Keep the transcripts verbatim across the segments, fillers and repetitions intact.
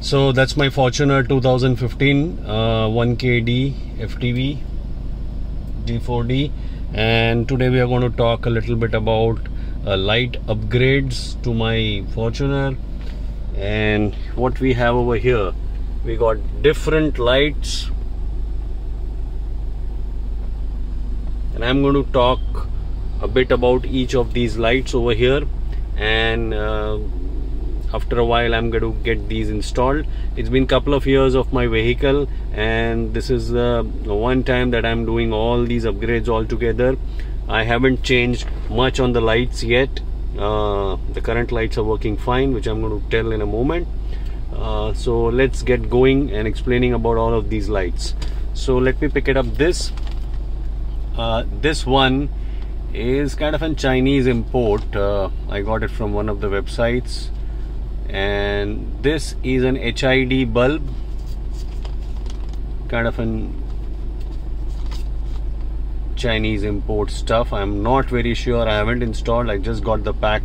So that's my Fortuner two thousand fifteen uh, one K D F T V D four D, and today we are going to talk a little bit about uh, light upgrades to my Fortuner. And what we have over here, we got different lights, and I'm going to talk a bit about each of these lights over here, and uh, after a while I'm going to get these installed. It's been a couple of years of my vehicle, and this is the one time that I'm doing all these upgrades all together. I haven't changed much on the lights yet. Uh, the current lights are working fine, which I'm going to tell in a moment. Uh, so let's get going and explaining about all of these lights. So let me pick it up. This uh, this one is kind of a Chinese import. uh, I got it from one of the websites, and this is an H I D bulb, kind of an Chinese import stuff. I'm not very sure, I haven't installed, I just got the pack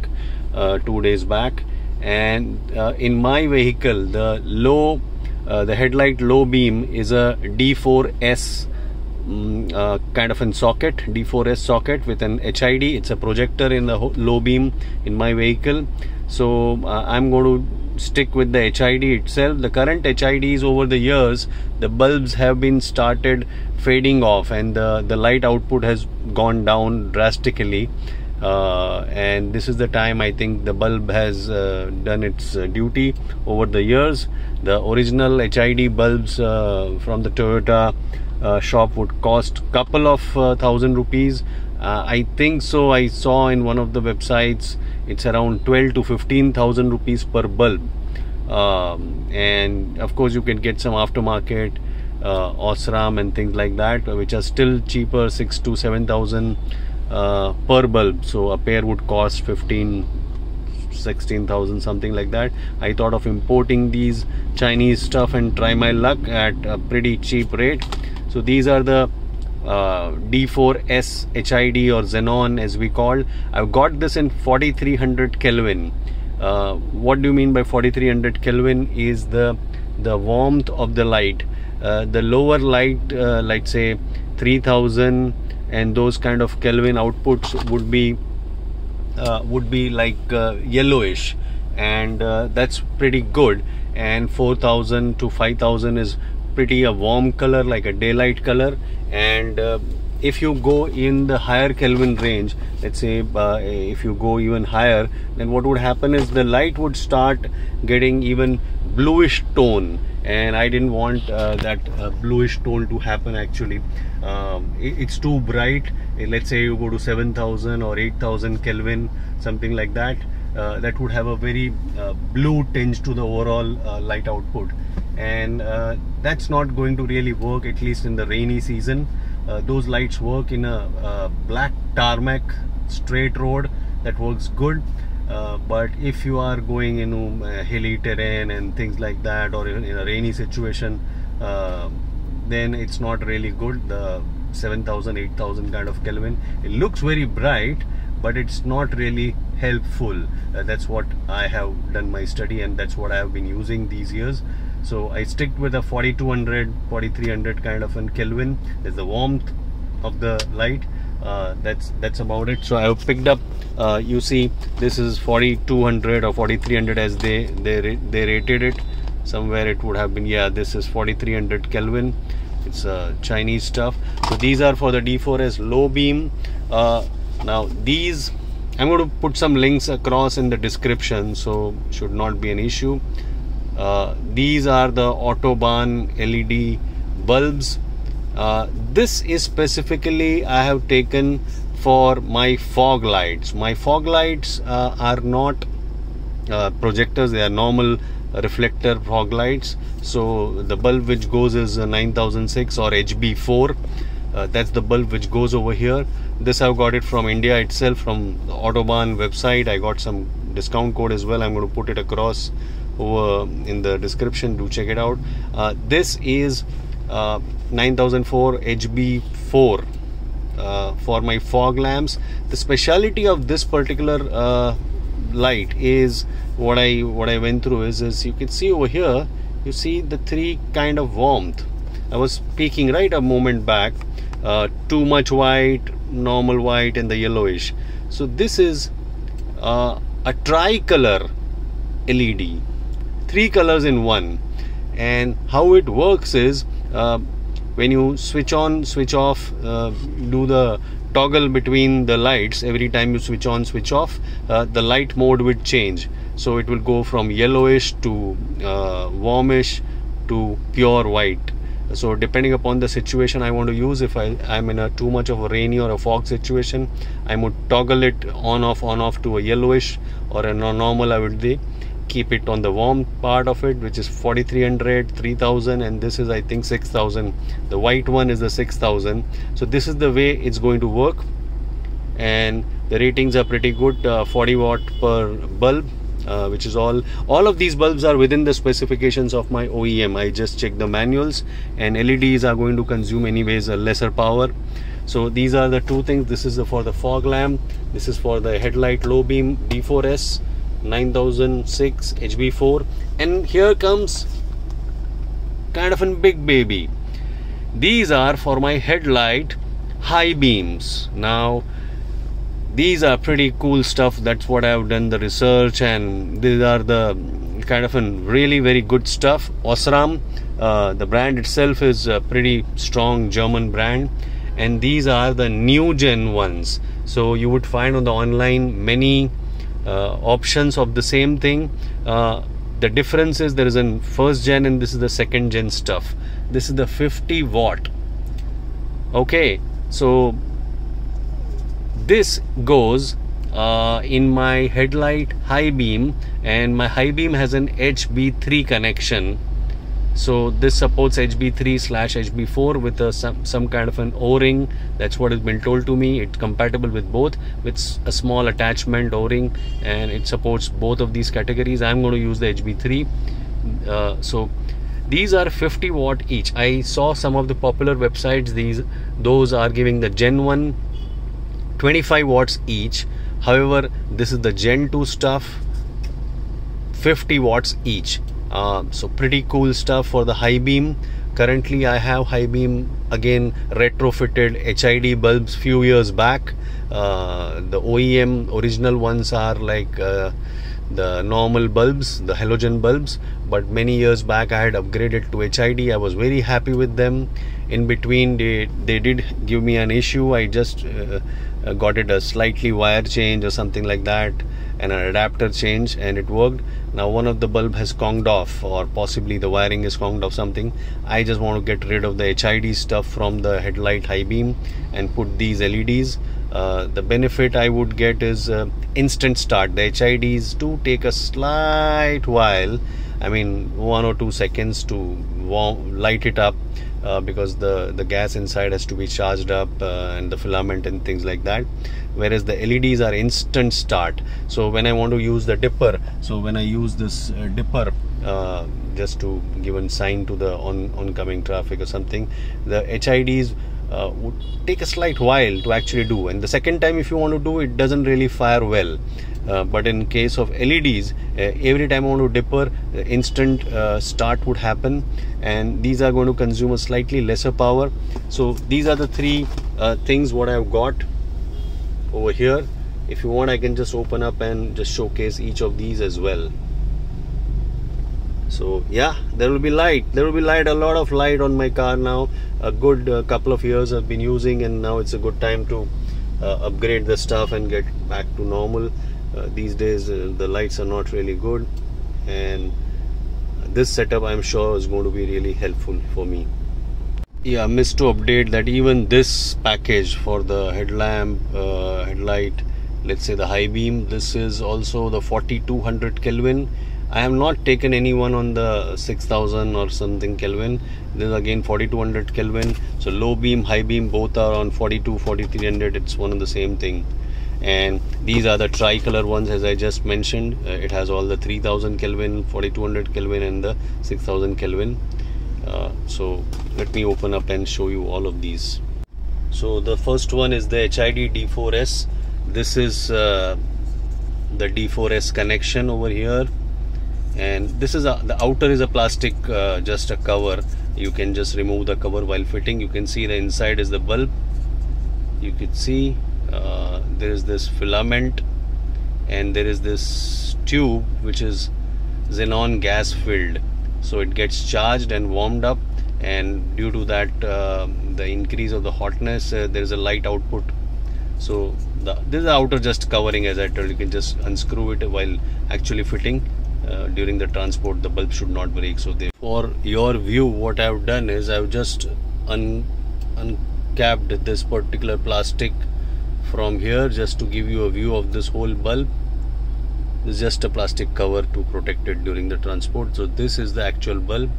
uh, two days back. And uh, in my vehicle, the low uh, the headlight low beam is a D four S um, uh, kind of an socket, D four S socket with an H I D. It's a projector in the low beam in my vehicle. So uh, I'm going to stick with the H I D itself. The current H I Ds over the years, the bulbs have been started fading off, and the, the light output has gone down drastically. Uh, and this is the time I think the bulb has uh, done its uh, duty over the years. The original H I D bulbs uh, from the Toyota uh, shop would cost couple of uh, thousand rupees. Uh, I think so. I saw in one of the websites it's around twelve to fifteen thousand rupees per bulb. Um, and of course you can get some aftermarket uh, Osram and things like that, which are still cheaper, six to seven thousand. Uh, per bulb. So a pair would cost fifteen sixteen thousand, something like that. I thought of importing these Chinese stuff and try my luck at a pretty cheap rate. So these are the uh, D four S H I D, or xenon as we call. I've got this in forty-three hundred Kelvin. Uh, what do you mean by forty-three hundred Kelvin? Is the the warmth of the light. Uh, the lower light, uh, let's say three thousand and those kind of Kelvin outputs would be uh, would be like uh, yellowish, and uh, that's pretty good. And four thousand to five thousand is pretty a warm color, like a daylight color. And uh, if you go in the higher Kelvin range, let's say uh, if you go even higher, then what would happen is the light would start getting even bluish tone, and I didn't want uh, that uh, bluish tone to happen. Actually um, it, it's too bright. Let's say you go to seven thousand or eight thousand Kelvin, something like that, uh, that would have a very uh, blue tinge to the overall uh, light output, and uh, that's not going to really work, at least in the rainy season. Uh, those lights work in a uh, black tarmac straight road, that works good. Uh, but if you are going in a hilly terrain and things like that, or even in a rainy situation, uh, then it's not really good. The seven thousand, eight thousand kind of Kelvin, it looks very bright, but it's not really helpful. Uh, that's what I have done my study, and that's what I have been using these years. So I stick with a forty-two hundred, forty-three hundred kind of an Kelvin. There's the warmth of the light. Uh, that's that's about it. So I have picked up, uh, you see, this is forty-two hundred or forty-three hundred as they they they rated it. Somewhere it would have been, yeah, this is forty-three hundred Kelvin. It's uh, Chinese stuff. So these are for the D four S low beam. Uh, now these, I'm going to put some links across in the description, so should not be an issue. Uh, these are the Autobahn L E D bulbs. Uh, this is specifically I have taken for my fog lights. My fog lights uh, are not uh, projectors, they are normal reflector fog lights. So the bulb which goes is a nine thousand six or H B four. Uh, that's the bulb which goes over here. This I've got it from India itself, from the Autobahn website. I got some discount code as well. I'm going to put it across over in the description. Do check it out. Uh, this is Uh, nine thousand four H B four uh, for my fog lamps. The speciality of this particular uh, light is what I what I went through is, is you can see over here you see the three kind of warmth I was speaking right a moment back, uh, too much white, normal white, and the yellowish. So this is uh, a tricolor L E D, three colors in one. And how it works is, uh, when you switch on, switch off, uh, do the toggle between the lights, every time you switch on, switch off, uh, the light mode would change. So it will go from yellowish to uh, warmish to pure white. So depending upon the situation I want to use, if I am in a too much of a rainy or a fog situation, I would toggle it on off on off to a yellowish, or a normal I would be keep it on the warm part of it, which is forty-three hundred, three thousand, and this is I think six thousand. The white one is the six thousand. So this is the way it's going to work, and the ratings are pretty good, uh, forty watt per bulb, uh, which is all all of these bulbs are within the specifications of my O E M. I just checked the manuals, and L E Ds are going to consume anyways a lesser power. So these are the two things. This is for the fog lamp, this is for the headlight low beam, D four S, nine thousand six, H B four, and here comes kind of a big baby. These are for my headlight high beams. Now these are pretty cool stuff. That's what I've done the research, and these are the kind of a really very good stuff. Osram, uh, the brand itself is a pretty strong German brand, and these are the new gen ones. So you would find on the online many Uh, options of the same thing. Uh, the difference is there is a first gen and this is the second gen stuff. This is the fifty watt. Okay, so this goes uh, in my headlight high beam, and my high beam has an H B three connection. So this supports H B three slash H B four with a, some, some kind of an O-ring. That's what has been told to me. It's compatible with both, with a small attachment O-ring, and it supports both of these categories. I'm going to use the H B three. Uh, so these are fifty watt each. I saw some of the popular websites, these those are giving the gen one twenty-five watts each. However, this is the gen two stuff, fifty watts each. Uh, so pretty cool stuff for the high beam. Currently I have high beam, again retrofitted H I D bulbs few years back. Uh, the O E M original ones are like uh, the normal bulbs, the halogen bulbs, but many years back I had upgraded to H I D. I was very happy with them. In between they, they did give me an issue. I just uh, got it a slightly wire change or something like that, and an adapter change, and it worked. Now one of the bulb has conked off, or possibly the wiring is conked off, something. I just want to get rid of the H I D stuff from the headlight high beam and put these L E Ds. Uh, the benefit I would get is uh, instant start. The H I Ds do take a slight while, I mean one or two seconds to warm, light it up, uh, because the, the gas inside has to be charged up, uh, and the filament and things like that. Whereas the L E Ds are instant start. So when I want to use the dipper, so when I use this uh, dipper, uh, just to give a sign to the on, oncoming traffic or something, the H I Ds Uh, would take a slight while to actually do, and the second time if you want to do it doesn't really fire well, uh, but in case of L E Ds, uh, every time I want to dipper, the instant uh, start would happen, and these are going to consume a slightly lesser power. So these are the three uh, things what I've got over here. If you want, I can just open up and just showcase each of these as well. So yeah, there will be light, there will be light, a lot of light on my car now. A good uh, couple of years I've been using, and now it's a good time to uh, upgrade the stuff and get back to normal. Uh, these days uh, the lights are not really good, and this setup I'm sure is going to be really helpful for me. Yeah, I missed to update that even this package for the headlamp, uh, headlight, let's say the high beam, this is also the forty-two hundred Kelvin. I have not taken anyone on the six thousand or something Kelvin. This is again forty-two hundred Kelvin. So low beam, high beam, both are on forty-two, forty-three hundred. It's one and the same thing. And these are the tricolor ones, as I just mentioned. Uh, it has all the three thousand Kelvin, forty-two hundred Kelvin, and the six thousand Kelvin. Uh, so let me open up and show you all of these. So the first one is the H I D D four S. This is uh, the D four S connection over here. and this is a, the outer is a plastic uh, just a cover. You can just remove the cover while fitting. You can see the inside is the bulb. You could see uh, there is this filament and there is this tube which is xenon gas filled, so it gets charged and warmed up, and due to that uh, the increase of the hotness uh, there is a light output. So the, this is the outer just covering, as I told you. You can just unscrew it while actually fitting. Uh, during the transport the bulb should not break. So they, for your view, what I have done is I have just un, uncapped this particular plastic from here just to give you a view of this whole bulb. This is just a plastic cover to protect it during the transport. So this is the actual bulb,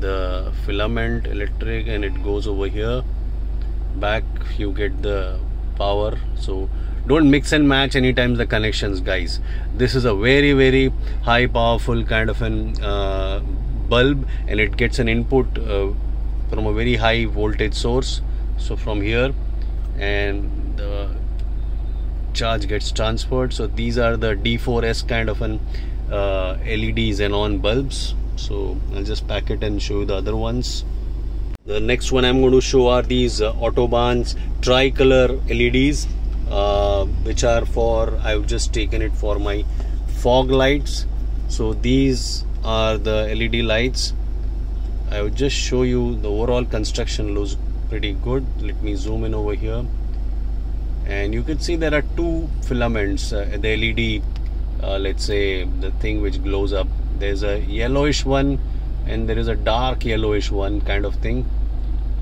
the filament electric, and it goes over here. Back you get the power. So don't mix and match anytime the connections, guys. This is a very very high powerful kind of an uh, bulb, and it gets an input uh, from a very high voltage source, so from here, and the charge gets transferred. So these are the D four S kind of an uh, L E D xenon bulbs. So I'll just pack it and show you the other ones. The next one I'm going to show are these uh, Autobahn's tricolor L E Ds. Uh, which are for, I've just taken it for my fog lights. So these are the L E D lights. I will just show you the overall construction looks pretty good. Let me zoom in over here, and you can see there are two filaments. Uh, the L E D, uh, let's say the thing which glows up, there's a yellowish one and there is a dark yellowish one kind of thing.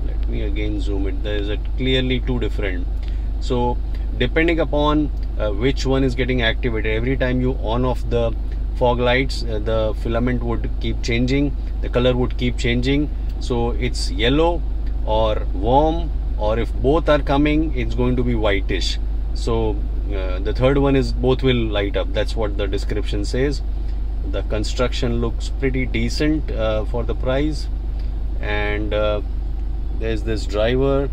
Let me again zoom it. There is a clearly two different. So depending upon uh, which one is getting activated, every time you on off the fog lights, uh, the filament would keep changing, the color would keep changing. So it's yellow or warm, or if both are coming it's going to be whitish. So uh, the third one is both will light up. That's what the description says. The construction looks pretty decent uh, for the price, and uh, there's this driver.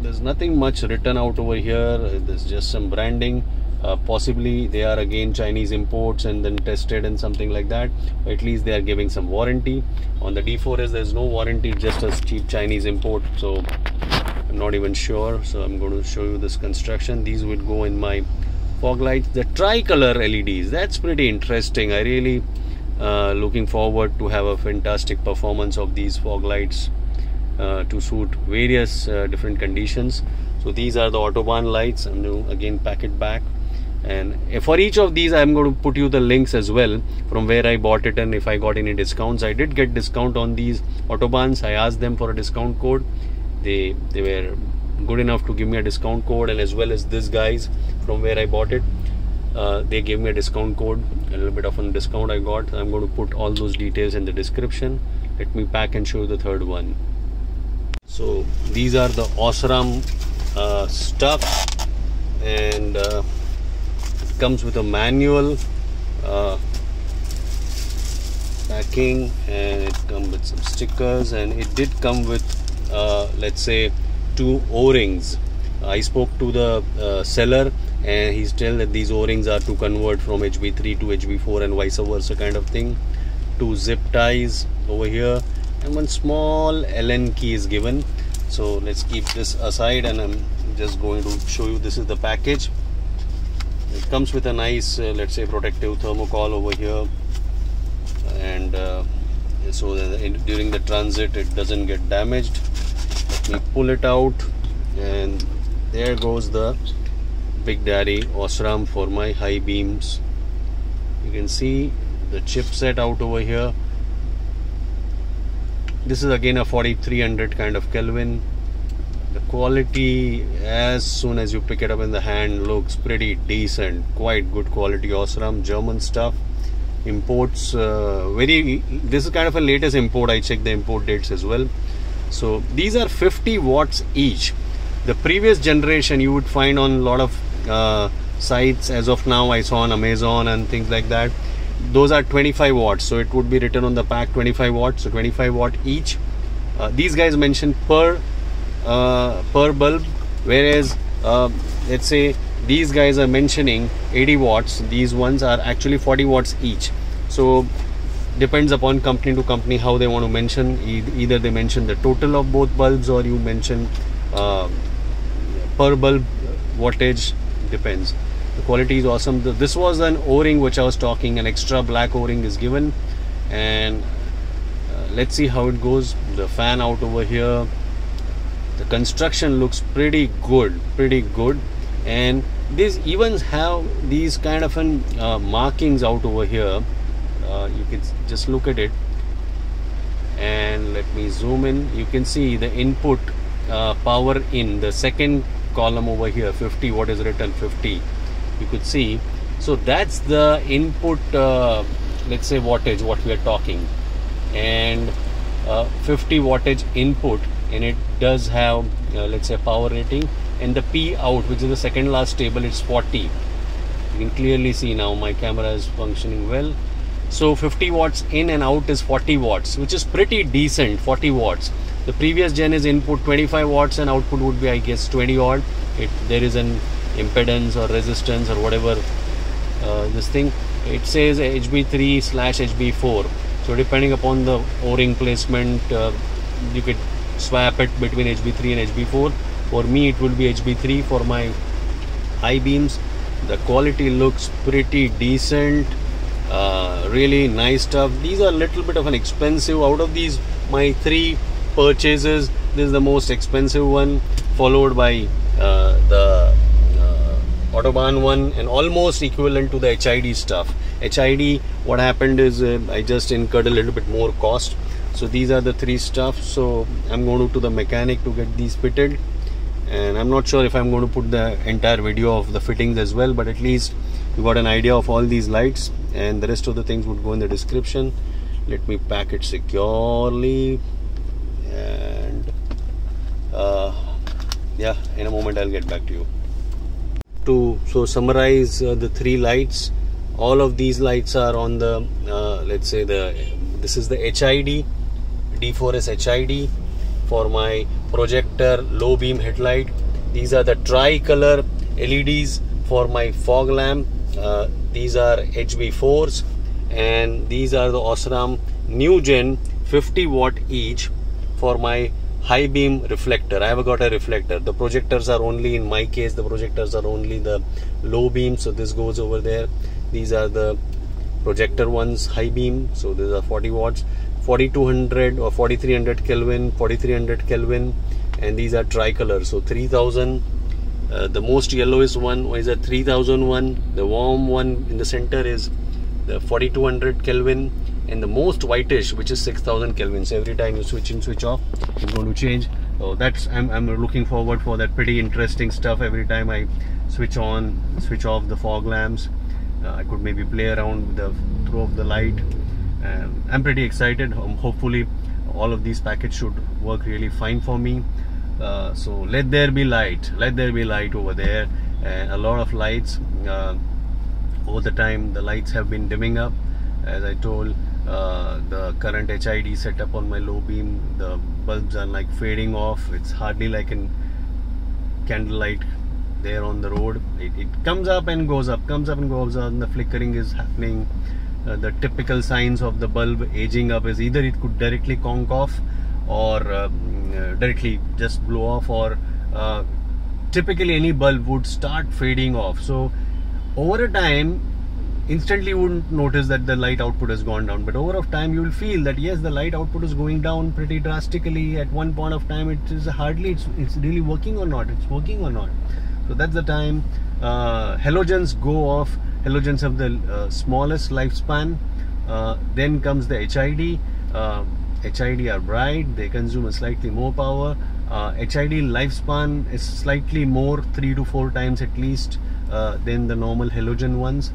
There's nothing much written out over here. There's just some branding. Uh, possibly they are again Chinese imports and then tested and something like that. Or at least they are giving some warranty. On the D four S there's no warranty, just a cheap Chinese import. So I'm not even sure. So I'm going to show you this construction. These would go in my fog lights. The tricolor L E Ds. That's pretty interesting. I really uh, looking forward to have a fantastic performance of these fog lights. Uh, to suit various uh, different conditions. So these are the Autobahn lights. I'm going to again pack it back, and for each of these I'm going to put you the links as well from where I bought it and if I got any discounts. I did get discount on these Autobahns. I asked them for a discount code. They they were good enough to give me a discount code, and as well as this guys from where I bought it, uh, they gave me a discount code, a little bit of a discount I got. I'm going to put all those details in the description. Let me pack and show you the third one. So these are the Osram uh, stuff, and uh, it comes with a manual uh, packing, and it comes with some stickers, and it did come with uh, let's say two O-rings. I spoke to the uh, seller and he's telling that these O-rings are to convert from H B three to H B four and vice versa kind of thing. Two zip ties over here, and one small Allen key is given. So let's keep this aside, and I'm just going to show you this is the package. It comes with a nice uh, let's say protective thermocol over here, and uh, so that it, during the transit it doesn't get damaged. Let me pull it out, and there goes the Big Daddy Osram for my high beams. You can see the chipset out over here. This is again a forty-three hundred kind of Kelvin. The quality, as soon as you pick it up in the hand, looks pretty decent. Quite good quality Osram, German stuff. Imports uh, very. This is kind of a latest import. I checked the import dates as well. So these are fifty watts each. The previous generation you would find on a lot of uh, sites as of now. I saw on Amazon and things like that. Those are twenty-five watts, so it would be written on the pack twenty-five watts, so twenty-five watt each. Uh, these guys mentioned per uh, per bulb, whereas uh, let's say these guys are mentioning eighty watts, these ones are actually forty watts each. So depends upon company to company how they want to mention. Either they mention the total of both bulbs, or you mention uh, per bulb wattage. Depends. The quality is awesome. This was an o-ring which I was talking, an extra black o-ring is given, and uh, let's see how it goes. The fan out over here, the construction looks pretty good, pretty good. And these even have these kind of an uh, markings out over here. Uh, you can just look at it, and let me zoom in. You can see the input uh, power in the second column over here, fifty, what is written, fifty, you could see. So that's the input, uh, let's say wattage what we are talking, and uh, fifty wattage input, and it does have uh, let's say power rating. And the P out, which is the second last table, it's forty. You can clearly see now my camera is functioning well. So fifty watts in and out is forty watts, which is pretty decent. Forty watts. The previous gen is input twenty-five watts and output would be, I guess, twenty odd. If there is an impedance or resistance or whatever, uh, this thing, it says H B three slash H B four. So depending upon the o-ring placement, uh, you could swap it between H B three and H B four. For me it will be H B three for my high beams. The quality looks pretty decent. Uh, really nice stuff. These are a little bit of an expensive. Out of these, my three purchases, this is the most expensive one, followed by uh, the uh, Autobahn one, and almost equivalent to the H I D stuff. H I D, what happened is uh, I just incurred a little bit more cost. So these are the three stuff. So I'm going to, to the mechanic to get these fitted, and I'm not sure if I'm going to put the entire video of the fittings as well, but at least you got an idea of all these lights, and the rest of the things would go in the description. Let me pack it securely, and uh, yeah, in a moment I'll get back to you. To so summarize uh, the three lights, all of these lights are on the uh, let's say the this is the H I D, D four S H I D for my projector low beam headlight. These are the tri-color L E Ds for my fog lamp. Uh, these are H B fours, and these are the Osram new gen fifty watt each for my high beam reflector. I have got a reflector. The projectors are only, in my case, the projectors are only the low beam, so this goes over there. These are the projector ones, high beam, so these are forty watts, forty-two hundred or forty-three hundred Kelvin, forty-three hundred Kelvin, and these are tricolor, so three thousand. Uh, the most yellowish one is a three thousand one, the warm one in the center is the forty-two hundred Kelvin, and the most whitish, which is six thousand Kelvin. So every time you switch in, switch off, it's going to change. So that's, I'm, I'm looking forward for that. Pretty interesting stuff. Every time I switch on, switch off the fog lamps, uh, I could maybe play around with the throw of the light. um, I'm pretty excited. Um, hopefully all of these packets should work really fine for me. Uh, so let there be light, let there be light over there, and uh, a lot of lights. Uh, over the time the lights have been dimming up, as I told. Uh, the current H I D setup on my low beam, the bulbs are like fading off. It's hardly like a candlelight there on the road. It, it comes up and goes up, comes up and goes up, and the flickering is happening. Uh, the typical signs of the bulb aging up is either it could directly conk off, or uh, Uh, directly just blow off, or uh, typically any bulb would start fading off. So over a time, instantly you wouldn't notice that the light output has gone down, but over of time you will feel that yes, the light output is going down pretty drastically. At one point of time, it is hardly it's, it's really working or not, it's working or not. So that's the time uh, halogens go off. Halogens have the uh, smallest lifespan. Uh, then comes the H I D. uh, H I D are bright, they consume a slightly more power. uh, H I D lifespan is slightly more, three to four times at least, uh, than the normal halogen ones.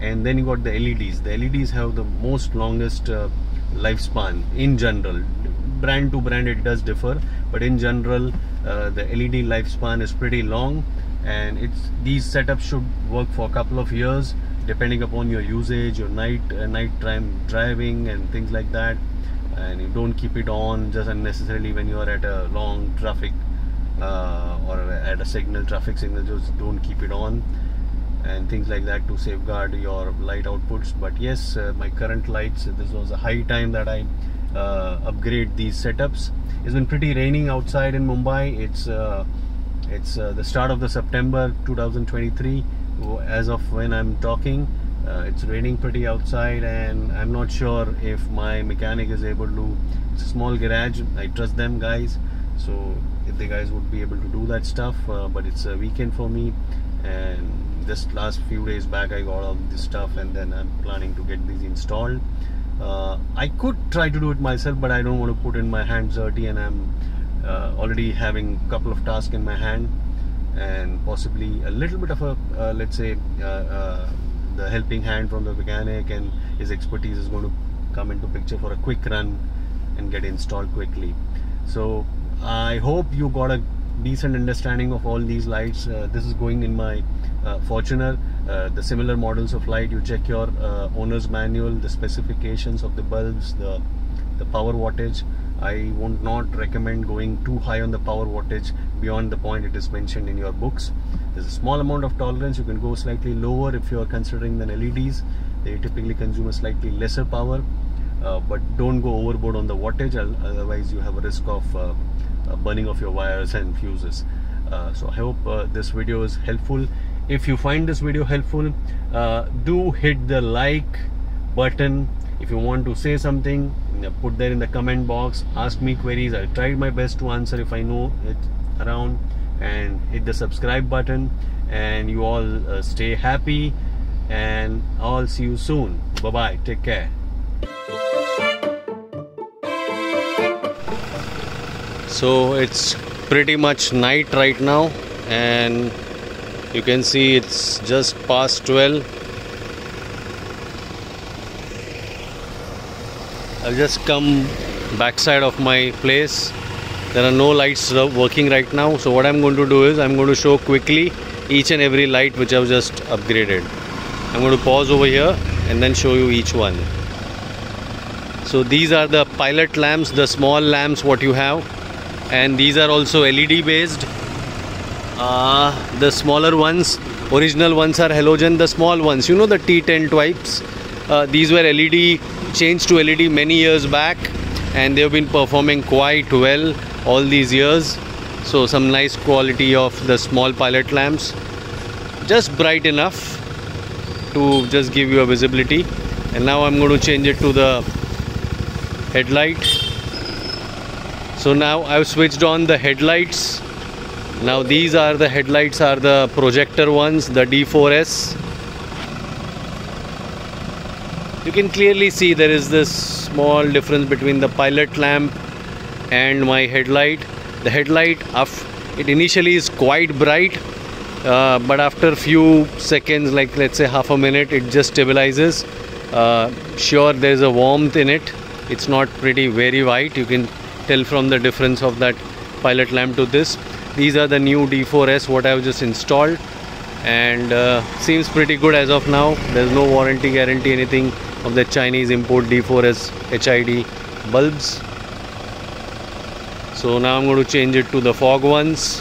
And then you got the L E Ds. The L E Ds have the most longest uh, lifespan in general. Brand to brand it does differ, but in general uh, the L E D lifespan is pretty long, and it's these setups should work for a couple of years, depending upon your usage, your night uh, night time driving and things like that. And you don't keep it on just unnecessarily when you are at a long traffic uh, or at a signal, traffic signal, just don't keep it on, and things like that to safeguard your light outputs. But yes, uh, my current lights, this was a high time that I uh, upgrade these setups. It's been pretty raining outside in Mumbai. It's uh, it's uh, the start of the September two thousand twenty-three as of when I'm talking. Uh, it's raining pretty outside, and I'm not sure if my mechanic is able to. It's a small garage, I trust them guys, so if the guys would be able to do that stuff, uh, but it's a weekend for me, and just last few days back I got all this stuff, and then I'm planning to get these installed. uh, I could try to do it myself, but I don't want to put in my hands dirty, and I'm uh, already having a couple of tasks in my hand, and possibly a little bit of a uh, let's say uh, uh, the helping hand from the mechanic, and his expertise is going to come into picture for a quick run and get installed quickly. So I hope you got a decent understanding of all these lights. Uh, this is going in my uh, Fortuner. Uh, the similar models of light, you check your uh, owner's manual, the specifications of the bulbs, the, the power wattage. I would not recommend going too high on the power wattage beyond the point it is mentioned in your books. There's a small amount of tolerance, you can go slightly lower if you are considering the L E Ds. They typically consume a slightly lesser power, uh, but don't go overboard on the wattage, otherwise you have a risk of uh, burning of your wires and fuses. Uh, so I hope uh, this video is helpful. If you find this video helpful, uh, do hit the like button. If you want to say something, put there in the comment box, ask me queries, I tried my best to answer if I know it around, and hit the subscribe button, and you all uh, stay happy, and I'll see you soon. Bye bye, take care. So it's pretty much night right now, and you can see it's just past twelve. I've just come backside of my place. There are no lights working right now, so what I'm going to do is I'm going to show quickly each and every light which I've just upgraded. I'm going to pause over here and then show you each one. So these are the pilot lamps, the small lamps what you have, and these are also L E D based. Uh, the smaller ones, original ones are halogen, the small ones, you know, the T ten types. Uh, these were L E D, changed to L E D many years back, and they've been performing quite well all these years. So some nice quality of the small pilot lamps, just bright enough to just give you a visibility. And now I'm going to change it to the headlight. So now I've switched on the headlights. Now these are the headlights, are the projector ones, the D four S. You can clearly see there is this small difference between the pilot lamp and my headlight. The headlight, it initially is quite bright, uh, but after few seconds, like let's say half a minute, it just stabilizes. Uh, sure, there is a warmth in it. It's not pretty very white. You can tell from the difference of that pilot lamp to this. These are the new D four S what I've just installed, and uh, seems pretty good as of now. There's no warranty, guarantee, anything of the Chinese import D four S H I D bulbs. So now I'm going to change it to the fog ones.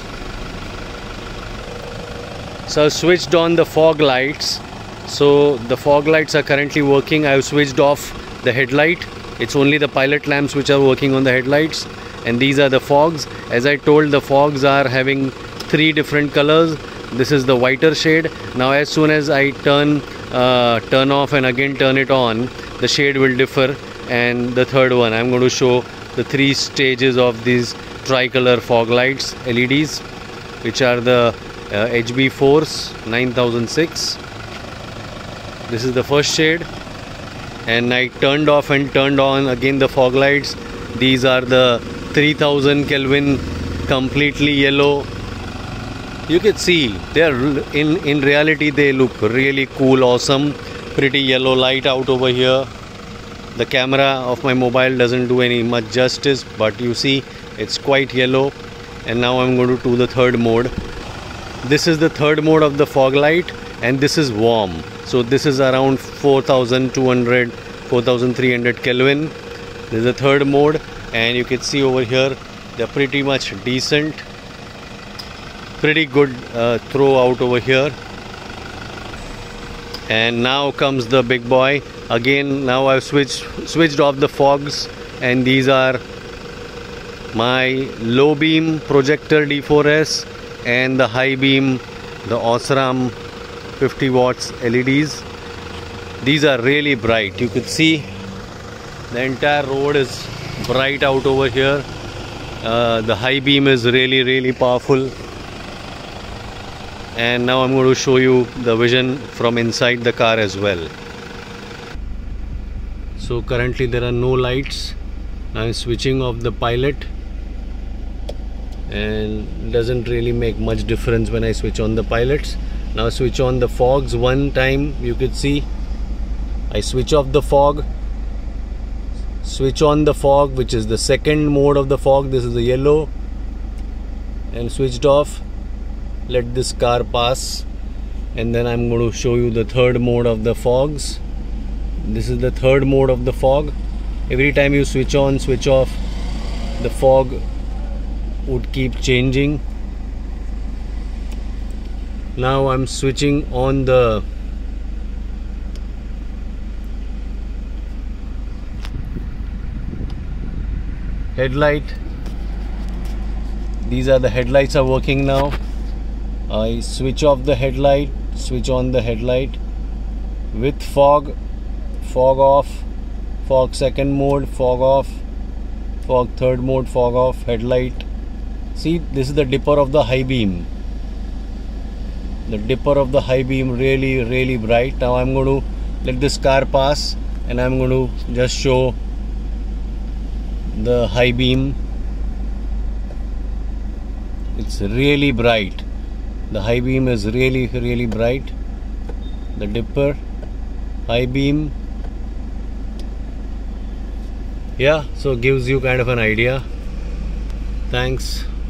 So I've switched on the fog lights. So the fog lights are currently working. I've switched off the headlight. It's only the pilot lamps which are working on the headlights, and these are the fogs. As I told, the fogs are having three different colors. This is the whiter shade. Now as soon as I turn uh, turn off and again turn it on, the shade will differ. And the third one, I'm going to show the three stages of these tricolor fog lights L E Ds, which are the uh, H B fours, nine thousand six. This is the first shade, and I turned off and turned on again the fog lights. These are the three thousand Kelvin completely yellow. You can see they are in in reality they look really cool, awesome, pretty yellow light out over here. The camera of my mobile doesn't do any much justice, but you see it's quite yellow. And now I'm going to do the third mode. This is the third mode of the fog light, and this is warm. So this is around four thousand two hundred, four thousand three hundred Kelvin. This is the third mode, and you can see over here they're pretty much decent. pretty good uh, throw out over here. And now comes the big boy. Again, now I've switched switched off the fogs, and these are my low beam projector D four S and the high beam, the Osram fifty watts L E Ds. These are really bright. You could see the entire road is bright out over here. Uh, the high beam is really really powerful. And now I'm going to show you the vision from inside the car as well. So currently there are no lights. I'm switching off the pilot, and doesn't really make much difference when I switch on the pilots. Now switch on the fogs one time. You could see I switch off the fog, switch on the fog, which is the second mode of the fog. This is the yellow, and switched off. Let this car pass, and then I'm going to show you the third mode of the fogs. This is the third mode of the fog. Every time you switch on, switch off, the fog would keep changing. Now I'm switching on the headlight. These are the headlights are working now. I switch off the headlight, switch on the headlight with fog, fog off, fog second mode, fog off, fog third mode, fog off, headlight. See, this is the dipper of the high beam. The dipper of the high beam really, really bright. Now I'm going to let this car pass, and I'm going to just show the high beam. It's really bright. The high beam is really, really bright. The dipper, high beam. Yeah, so gives you kind of an idea. Thanks.